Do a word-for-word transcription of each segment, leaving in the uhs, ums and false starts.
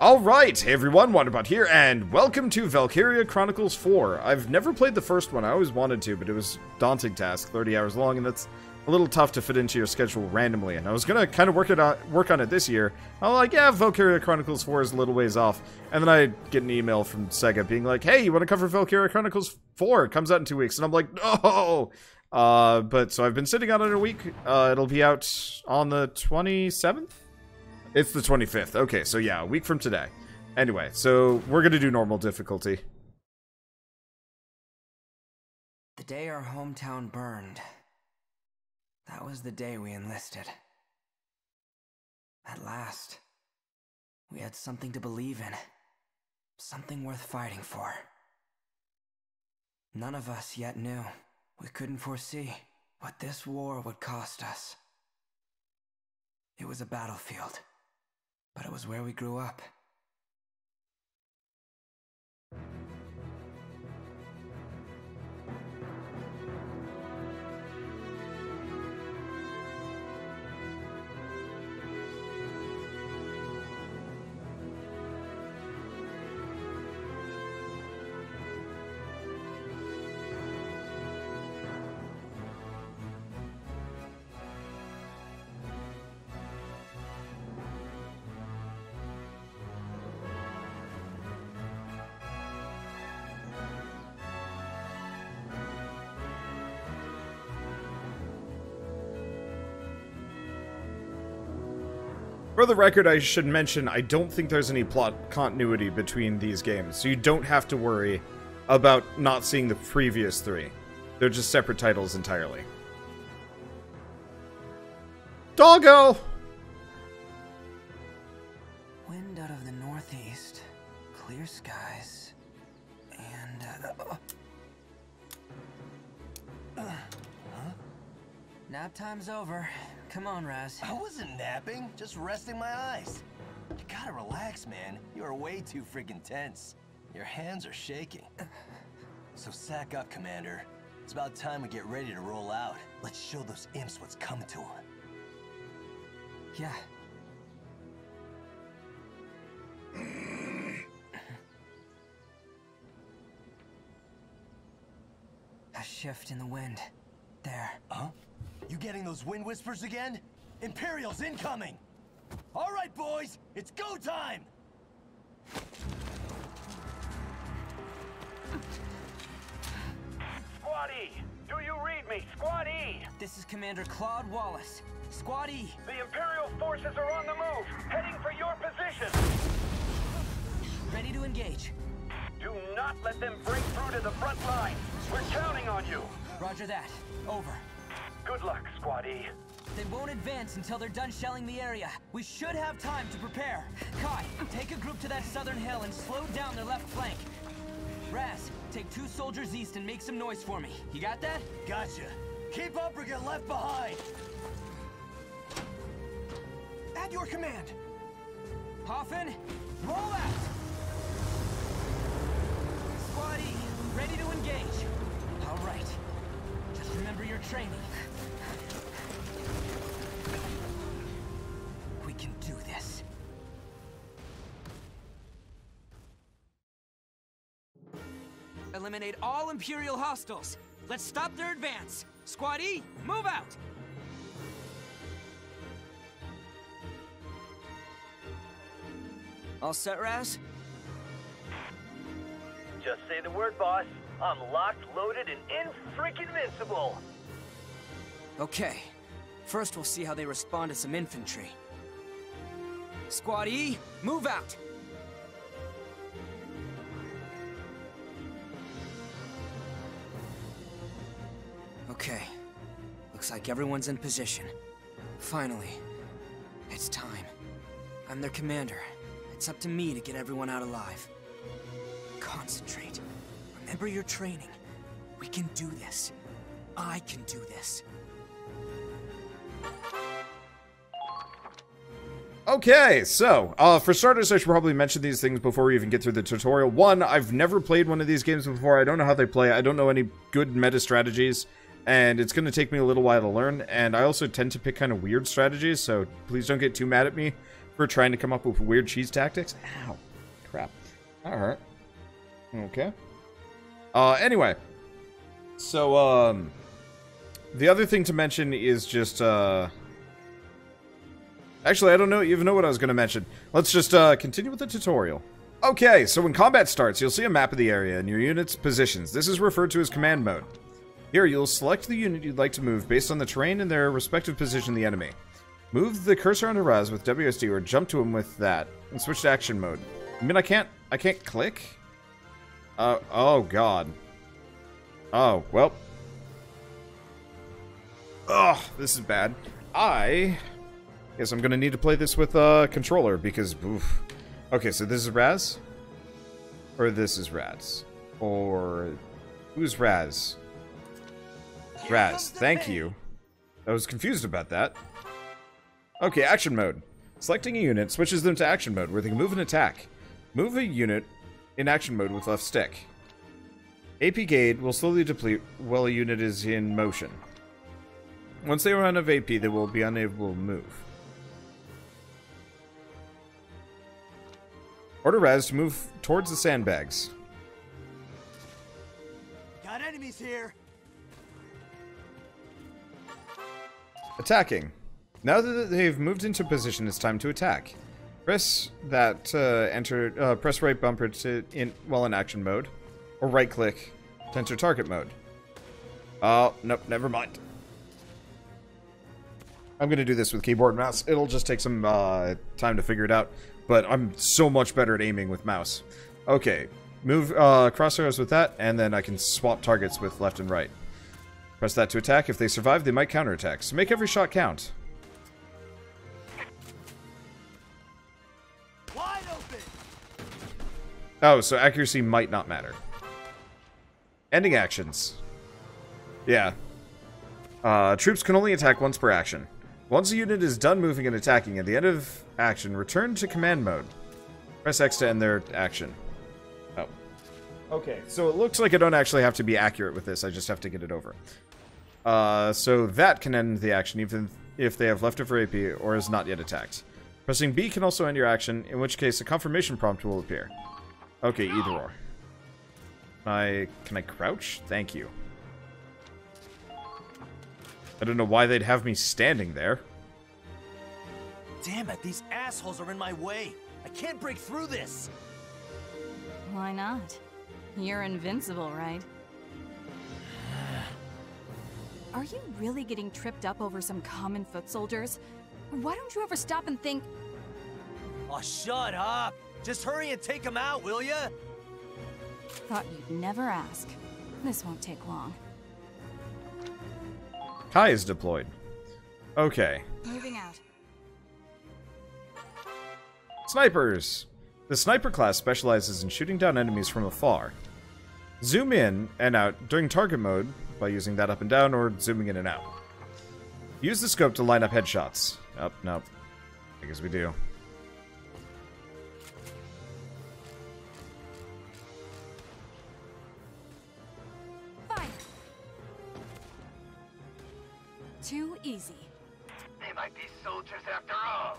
Alright, hey everyone, Wanderbot here, and welcome to Valkyria Chronicles four. I've never played the first one, I always wanted to, but it was a daunting task, thirty hours long, and that's a little tough to fit into your schedule randomly, and I was gonna kind of work it on, work on it this year. I was like, yeah, Valkyria Chronicles four is a little ways off, and then I get an email from Sega being like, hey, you want to cover Valkyria Chronicles four? It comes out in two weeks, and I'm like, oh! Uh, but, so I've been sitting on it a week, uh, it'll be out on the twenty-seventh? It's the twenty-fifth. Okay, so yeah, a week from today. Anyway, so we're going to do normal difficulty. The day our hometown burned, that was the day we enlisted. At last, we had something to believe in. Something worth fighting for. None of us yet knew. We couldn't foresee what this war would cost us. It was a battlefield. But it was where we grew up. For the record, I should mention, I don't think there's any plot continuity between these games, so you don't have to worry about not seeing the previous three. They're just separate titles entirely. Doggo! Wind out of the northeast, clear skies, and... Uh, uh, huh? Nap time's over. Come on, Raz. I wasn't napping, just resting my eyes. You gotta relax, man. You are way too friggin' tense. Your hands are shaking. So sack up, Commander. It's about time we get ready to roll out. Let's show those imps what's coming to them. Yeah. A shift in the wind. There. Huh? You getting those wind whispers again? Imperials incoming! All right, boys, it's go time! Squad E, do you read me? Squad E! This is Commander Claude Wallace. Squad E! The Imperial forces are on the move, heading for your position! Ready to engage. Do not let them break through to the front line! We're counting on you! Roger that. Over. Good luck, Squad E. They won't advance until they're done shelling the area. We should have time to prepare. Kai, take a group to that southern hill and slow down their left flank. Raz, take two soldiers east and make some noise for me. You got that? Gotcha. Keep up or get left behind. At your command. Hoffman, roll out. Squad E, ready to engage. All right. Just remember your training. We can do this. Eliminate all Imperial hostiles. Let's stop their advance. Squad E, move out! All set, Raz? Just say the word, boss. I'm locked, loaded, and in-freaking-vincible! Okay. First we'll see how they respond to some infantry. Squad E, move out! Okay. Looks like everyone's in position. Finally. It's time. I'm their commander. It's up to me to get everyone out alive. Concentrate. Remember your training. We can do this. I can do this. Okay, so, uh, for starters, I should probably mention these things before we even get through the tutorial. One, I've never played one of these games before. I don't know how they play. I don't know any good meta strategies, and it's going to take me a little while to learn, and I also tend to pick kind of weird strategies, so please don't get too mad at me for trying to come up with weird cheese tactics. Ow. Crap. All right. Okay. Uh, anyway. So, um... the other thing to mention is just, uh... actually, I don't know even know what I was going to mention. Let's just uh, continue with the tutorial. Okay, so when combat starts, you'll see a map of the area and your unit's positions. This is referred to as command mode. Here, you'll select the unit you'd like to move based on the terrain and their respective position in the enemy. Move the cursor onto Raz with W S D or jump to him with that, and switch to action mode. I mean, I can't... I can't click? Uh, oh, God. Oh, well. Ugh, this is bad. I... guess I'm gonna need to play this with a uh, controller, because... oof. Okay, so this is Raz? Or this is Raz? Or... who's Raz? Raz, thank you. I was confused about that. Okay, action mode. Selecting a unit switches them to action mode, where they can move and attack. Move a unit in action mode with left stick. A P Gauge will slowly deplete while a unit is in motion. Once they run out of A P, they will be unable to move. Order Raz to move towards the sandbags. Got enemies here. Attacking. Now that they've moved into position, it's time to attack. Press that uh, enter. Uh, press right bumper to in while well, in action mode, or right click to enter target mode. Oh nope, never mind. I'm gonna do this with keyboard and mouse. It'll just take some uh, time to figure it out. But I'm so much better at aiming with mouse. Okay, move uh, crosshairs with that, and then I can swap targets with left and right. Press that to attack. If they survive, they might counterattack. So make every shot count. Wide open. Oh, so accuracy might not matter. Ending actions. Yeah. Uh, troops can only attack once per action. Once a unit is done moving and attacking, at the end of action, return to command mode. Press X to end their action. Oh. Okay, so it looks like I don't actually have to be accurate with this, I just have to get it over. Uh, so that can end the action, even if they have leftover A P or is not yet attacked. Pressing B can also end your action, in which case a confirmation prompt will appear. Okay, either or. I... can I crouch? Thank you. I don't know why they'd have me standing there. Damn it, these assholes are in my way. I can't break through this. Why not? You're invincible, right? Are you really getting tripped up over some common foot soldiers? Why don't you ever stop and think... Oh, shut up! Just hurry and take them out, will ya? Thought you'd never ask. This won't take long. Kai is deployed. Okay. Moving out. Snipers! The sniper class specializes in shooting down enemies from afar. Zoom in and out during target mode by using that up and down or zooming in and out. Use the scope to line up headshots. Up, oh, nope. I guess we do. Too easy. They might be soldiers after all.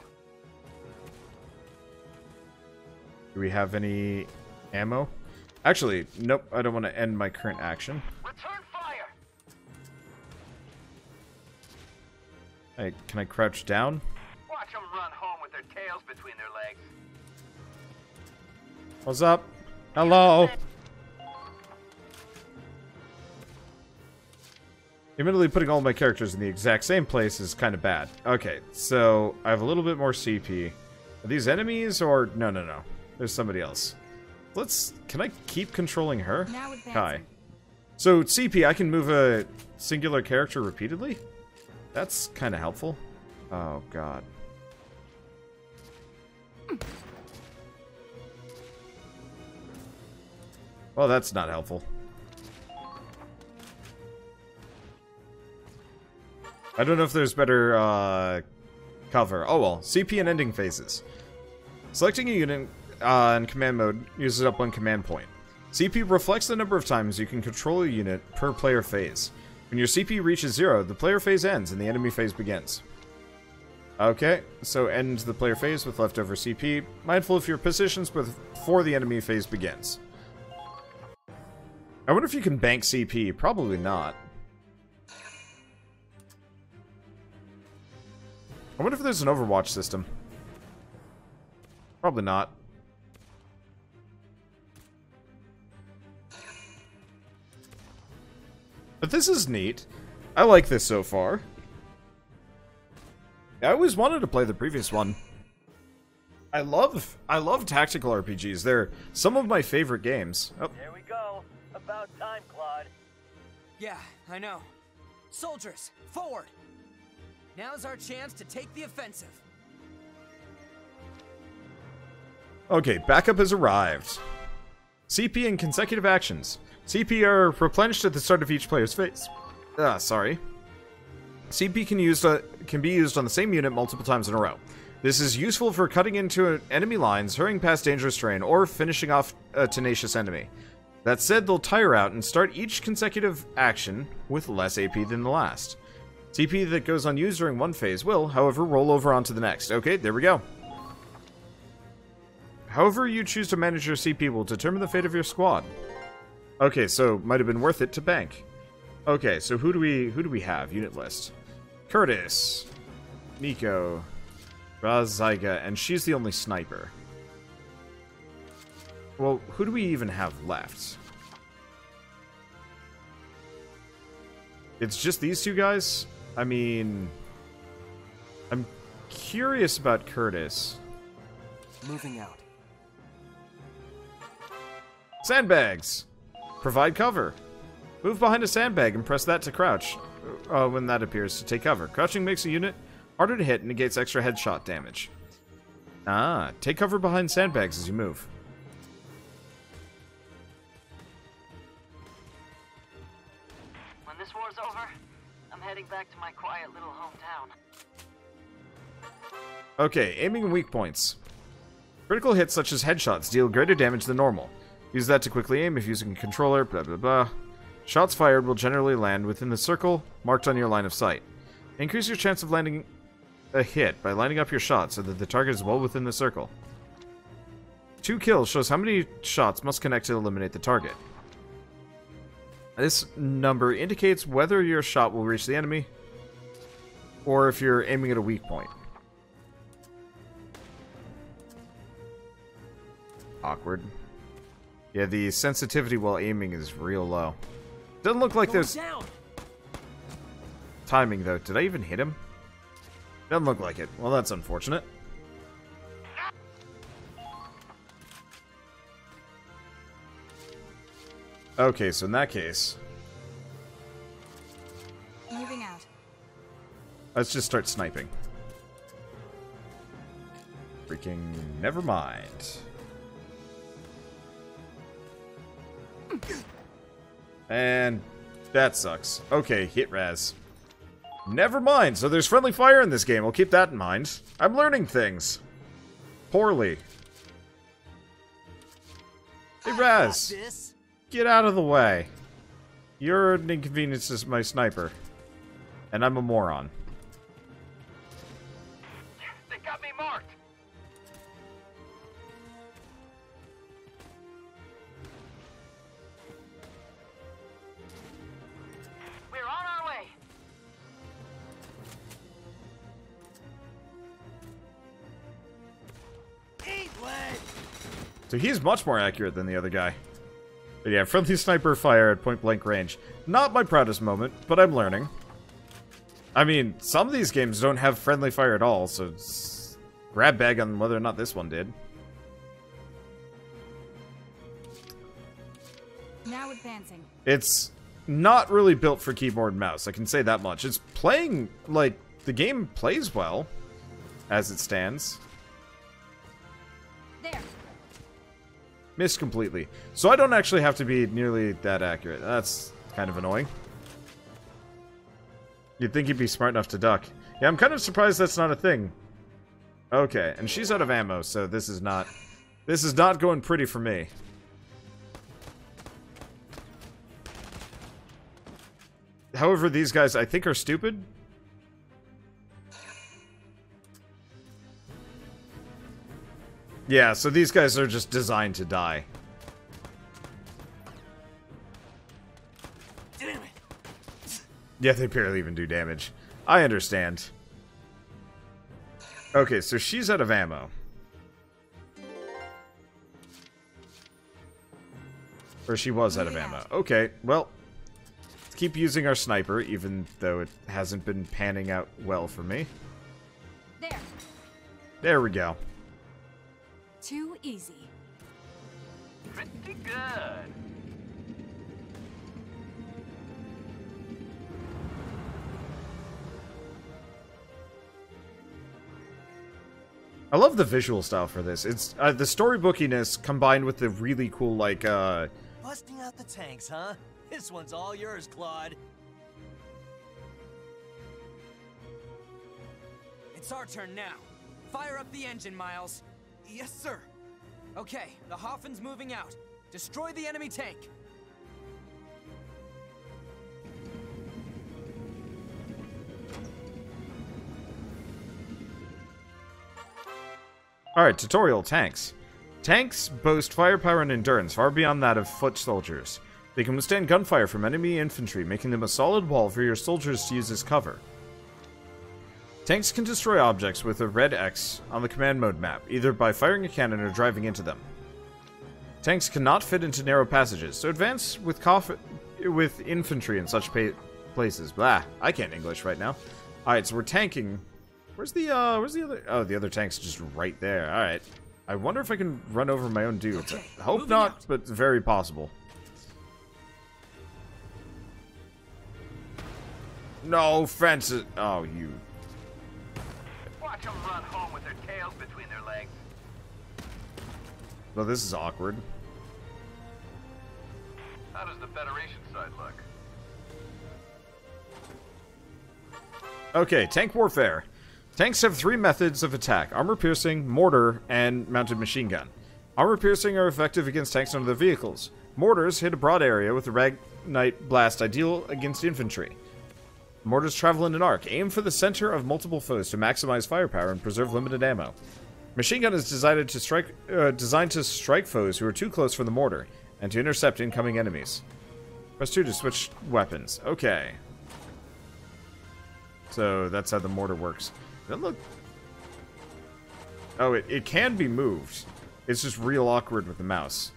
Do we have any ammo? Actually, nope, I don't want to end my current action. Return fire. Hey, can I crouch down? Watch them run home with their tails between their legs. What's up? Hello. Admittedly, putting all my characters in the exact same place is kind of bad. Okay, so I have a little bit more C P. Are these enemies or... no, no, no. There's somebody else. Let's... can I keep controlling her? Kai. So, C P, I can move a singular character repeatedly? That's kind of helpful. Oh, God. Well, that's not helpful. I don't know if there's better uh, cover. Oh well, C P and ending phases. Selecting a unit uh, in command mode uses up one command point. C P reflects the number of times you can control a unit per player phase. When your C P reaches zero, the player phase ends and the enemy phase begins. Okay, so end the player phase with leftover C P. Mindful of your positions before the enemy phase begins. I wonder if you can bank C P. Probably not. I wonder if there's an Overwatch system. Probably not. But this is neat. I like this so far. I always wanted to play the previous one. I love, I love tactical R P Gs. They're some of my favorite games. Oh. Here we go. About time, Claude. Yeah, I know. Soldiers, forward. Now's our chance to take the offensive. Okay, backup has arrived. C P and consecutive actions. C P are replenished at the start of each player's phase. Ah, sorry. C P can used uh, can be used on the same unit multiple times in a row. This is useful for cutting into enemy lines, hurrying past dangerous terrain, or finishing off a tenacious enemy. That said, they'll tire out and start each consecutive action with less A P than the last. C P that goes unused during one phase will, however, roll over onto the next. Okay, there we go. However you choose to manage your C P will determine the fate of your squad. Okay, so might have been worth it to bank. Okay, so who do we who do we have? Unit list. Curtis, Nico, Raz, Zyga, and she's the only sniper. Well, who do we even have left? It's just these two guys? I mean, I'm curious about Curtis. Moving out. Sandbags! Provide cover. Move behind a sandbag and press that to crouch uh, when that appears to take cover. Crouching makes a unit harder to hit and negates extra headshot damage. Ah, take cover behind sandbags as you move. When this war's over, I'm heading back to my quiet little hometown. Okay, aiming and weak points. Critical hits such as headshots deal greater damage than normal. Use that to quickly aim if using a controller, blah blah blah. Shots fired will generally land within the circle marked on your line of sight. Increase your chance of landing a hit by lining up your shot so that the target is well within the circle. Two kills shows how many shots must connect to eliminate the target. This number indicates whether your shot will reach the enemy or if you're aiming at a weak point. Awkward. Yeah, the sensitivity while aiming is real low. Doesn't look like there's... timing, though. Did I even hit him? Doesn't look like it. Well, that's unfortunate. Okay, so in that case... moving out. Let's just start sniping. Freaking... never mind. And that sucks. Okay, hit Raz. Never mind, so there's friendly fire in this game. I'll keep that in mind. I'm learning things. Poorly. Hey, Raz. Get out of the way. You're an inconvenience as my sniper. And I'm a moron. They got me marked. So he's much more accurate than the other guy. But yeah, friendly sniper fire at point-blank range. Not my proudest moment, but I'm learning. I mean, some of these games don't have friendly fire at all, so grab bag on whether or not this one did. Now advancing. It's not really built for keyboard and mouse, I can say that much. It's playing, like, the game plays well, as it stands. Missed completely. So I don't actually have to be nearly that accurate. That's kind of annoying. You'd think he'd be smart enough to duck. Yeah, I'm kind of surprised that's not a thing. Okay, and she's out of ammo, so this is not... this is not going pretty for me. However, these guys, I think, are stupid. Yeah, so these guys are just designed to die. Damn it. Yeah, they barely even do damage. I understand. Okay, so she's out of ammo. Or she was out of ammo. Okay, well, let's keep using our sniper, even though it hasn't been panning out well for me. There. There we go. Too easy. Pretty good. I love the visual style for this. It's uh, the storybookiness combined with the really cool, like, uh... busting out the tanks, huh? This one's all yours, Claude. It's our turn now. Fire up the engine, Miles. Yes, sir. Okay, the Hoffen's moving out. Destroy the enemy tank. Alright, tutorial tanks. Tanks boast firepower and endurance far beyond that of foot soldiers. They can withstand gunfire from enemy infantry, making them a solid wall for your soldiers to use as cover. Tanks can destroy objects with a red X on the command mode map, either by firing a cannon or driving into them. Tanks cannot fit into narrow passages, so advance with cof- with infantry in such pa- places. Blah, I can't English right now. Alright, so we're tanking. Where's the, uh, where's the other? Oh, the other tank's just right there. Alright. I wonder if I can run over my own dude. Okay, I hope not, out. But very possible. No, Francis. Oh, you. Watch them run home with their tails between their legs. Well, this is awkward. How does the Federation side look? Okay, tank warfare. Tanks have three methods of attack: armor piercing, mortar, and mounted machine gun. Armor piercing are effective against tanks and other vehicles. Mortars hit a broad area with a Ragnite blast, ideal against infantry. Mortars travel in an arc. Aim for the center of multiple foes to maximize firepower and preserve limited ammo. Machine gun is designed to strike, uh, designed to strike foes who are too close for the mortar, and to intercept incoming enemies. Press two to switch weapons. Okay. So that's how the mortar works. That look. Oh, it, it can be moved. It's just real awkward with the mouse.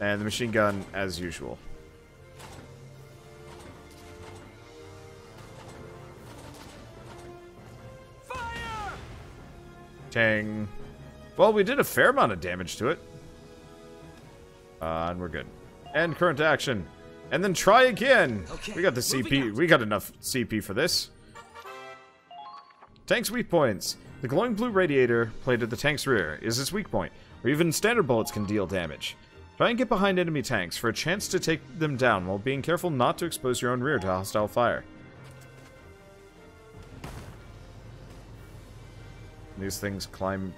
And the machine gun, as usual. Fire! Tang. Well, we did a fair amount of damage to it. Uh, and we're good. End current action. And then try again. Okay, we got the C P. We got enough C P for this. Tank's weak points. The glowing blue radiator played at the tank's rear is its weak point, or even standard bullets can deal damage. Try and get behind enemy tanks for a chance to take them down while being careful not to expose your own rear to hostile fire. These things climb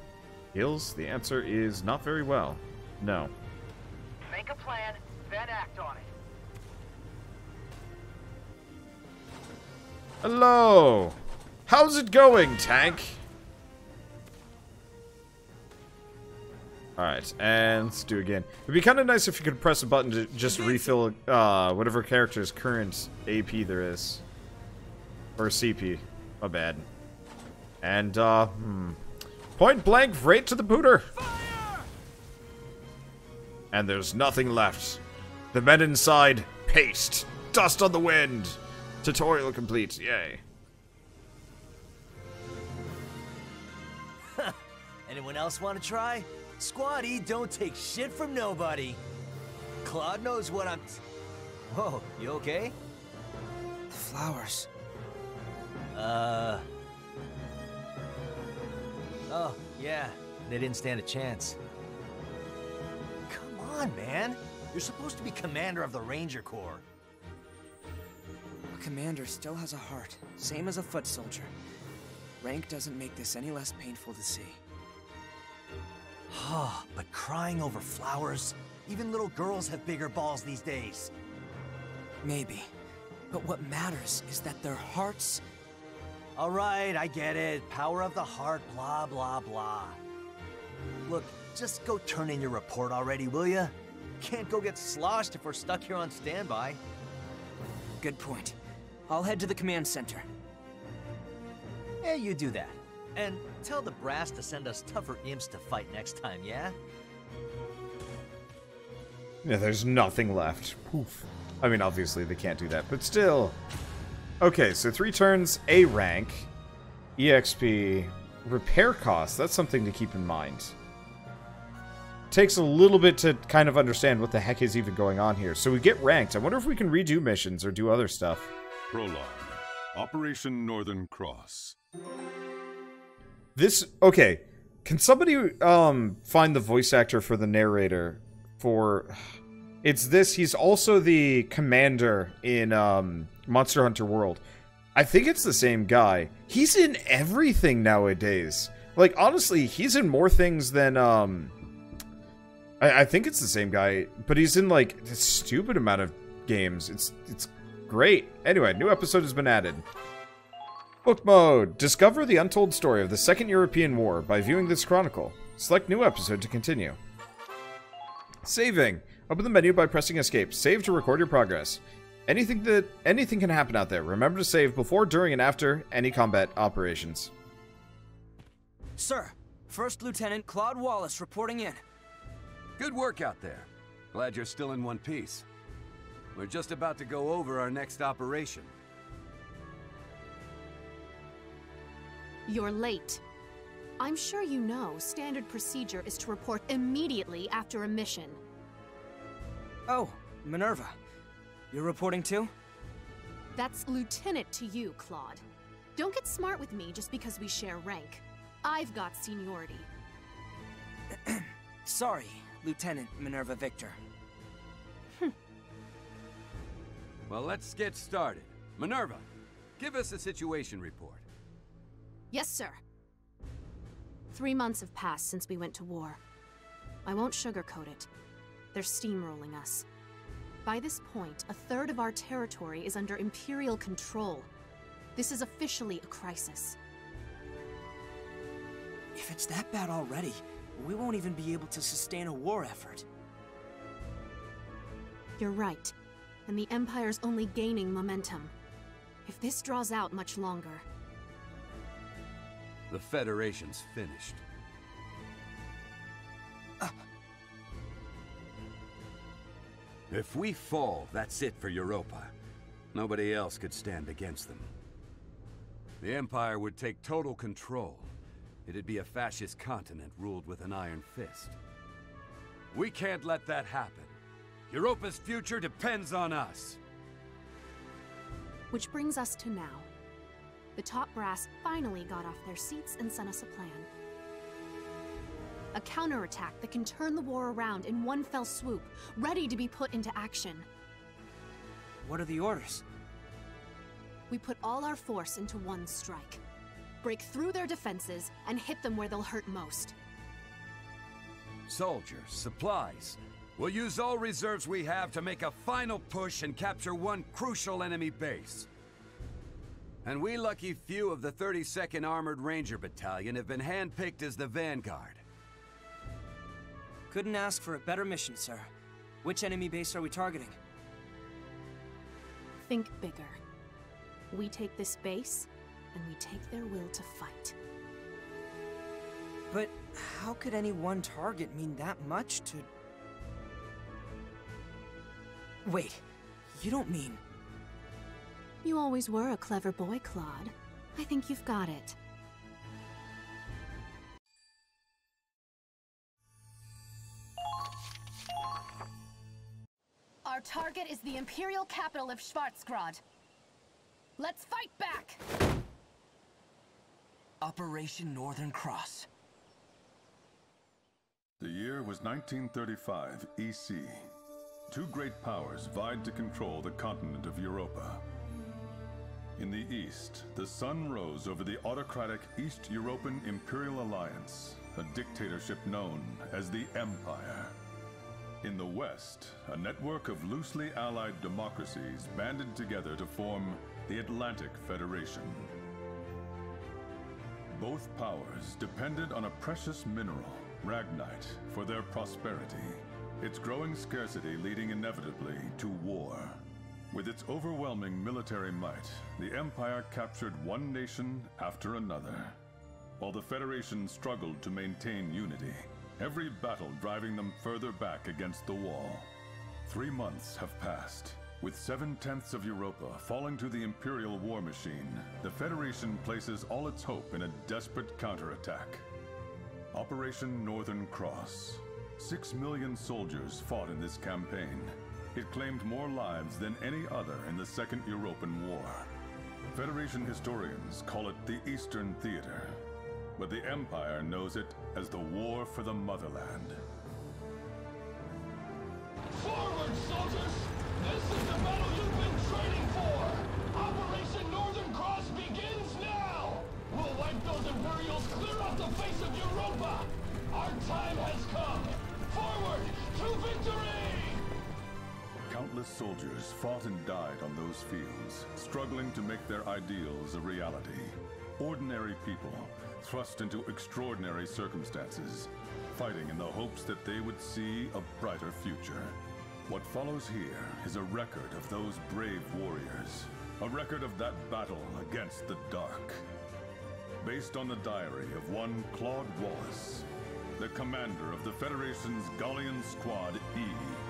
hills? The answer is not very well. No. Make a plan, then act on it. Hello! How's it going, tank? Alright, and let's do it again. It'd be kind of nice if you could press a button to just refill uh, whatever character's current A P there is. Or C P. My bad. And, uh, hmm. Point blank right to the booter! Fire! And there's nothing left. The men inside, paste. Dust on the wind. Tutorial complete. Yay. Anyone else want to try? Squad E don't take shit from nobody. Claude knows what I'm... Whoa, you okay? The flowers. Uh... Oh, yeah. They didn't stand a chance. Come on, man. You're supposed to be commander of the Ranger Corps. A commander still has a heart, same as a foot soldier. Rank doesn't make this any less painful to see. Ah, but crying over flowers? Even little girls have bigger balls these days. Maybe. But what matters is that their hearts... Alright, I get it. Power of the heart, blah, blah, blah. Look, just go turn in your report already, will ya? Can't go get sloshed if we're stuck here on standby. Good point. I'll head to the command center. Yeah, you do that. And tell the brass to send us tougher imps to fight next time, yeah? Yeah, there's nothing left. Poof. I mean, obviously they can't do that, but still. Okay, so three turns, A rank, E X P, repair costs. That's something to keep in mind. Takes a little bit to kind of understand what the heck is even going on here. So we get ranked. I wonder if we can redo missions or do other stuff. Prologue. Operation Northern Cross. This, okay. Can somebody um find the voice actor for the narrator? For it's this, he's also the commander in um Monster Hunter World. I think it's the same guy. He's in everything nowadays. Like, honestly, he's in more things than um I, I think it's the same guy, but he's in like a stupid amount of games. It's it's great. Anyway, new episode has been added. Book mode. Discover the untold story of the Second European War by viewing this chronicle. Select new episode to continue. Saving. Open the menu by pressing escape. Save to record your progress. Anything that anything can happen out there. Remember to save before, during, and after any combat operations. Sir, First Lieutenant Claude Wallace reporting in. Good work out there. Glad you're still in one piece. We're just about to go over our next operation. You're late. I'm sure you know standard procedure is to report immediately after a mission. Oh, Minerva. You're reporting too? That's lieutenant to you, Claude. Don't get smart with me just because we share rank. I've got seniority. Sorry, Lieutenant Minerva Victor. Hm. Well, let's get started. Minerva, give us a situation report. Yes, sir. Three months have passed since we went to war. I won't sugarcoat it. They're steamrolling us. By this point, a third of our territory is under Imperial control. This is officially a crisis. If it's that bad already, we won't even be able to sustain a war effort. You're right. And the Empire's only gaining momentum. If this draws out much longer... The Federation's finished. Uh. If we fall, that's it for Europa. Nobody else could stand against them. The Empire would take total control. It'd be a fascist continent ruled with an iron fist. We can't let that happen. Europa's future depends on us. Which brings us to now. The top brass finally got off their seats and sent us a plan. A counterattack that can turn the war around in one fell swoop, ready to be put into action. What are the orders? We put all our force into one strike. Break through their defenses and hit them where they'll hurt most. Soldiers, supplies. We'll use all reserves we have to make a final push and capture one crucial enemy base. And we lucky few of the thirty-second Armored Ranger Battalion have been handpicked as the vanguard. Couldn't ask for a better mission, sir. Which enemy base are we targeting? Think bigger. We take this base, and we take their will to fight. But how could any one target mean that much to... Wait, you don't mean... You always were a clever boy, Claude. I think you've got it. Our target is the Imperial capital of Schwarzgrad. Let's fight back! Operation Northern Cross. The year was nineteen thirty-five E C. Two great powers vied to control the continent of Europa. In the east, the sun rose over the autocratic East European Imperial Alliance, a dictatorship known as the Empire. In the west, a network of loosely allied democracies banded together to form the Atlantic Federation. Both powers depended on a precious mineral, Ragnite for their prosperity, its growing scarcity leading inevitably to war. With its overwhelming military might, the Empire captured one nation after another. While the Federation struggled to maintain unity, every battle driving them further back against the wall. Three months have passed. With seven-tenths of Europa falling to the Imperial war machine, the Federation places all its hope in a desperate counterattack. Operation Northern Cross. Six million soldiers fought in this campaign. It claimed more lives than any other in the Second European War. Federation historians call it the Eastern Theater, but the Empire knows it as the War for the Motherland. Forward, soldiers! This is the battle you've been training for! Operation Northern Cross begins now! We'll wipe those Imperials clear off the face of Europa! Our time has come! Forward to victory! Countless soldiers fought and died on those fields, struggling to make their ideals a reality. Ordinary people, thrust into extraordinary circumstances, fighting in the hopes that they would see a brighter future. What follows here is a record of those brave warriors, a record of that battle against the dark. Based on the diary of one Claude Wallace, the commander of the Federation's Gallian Squad E.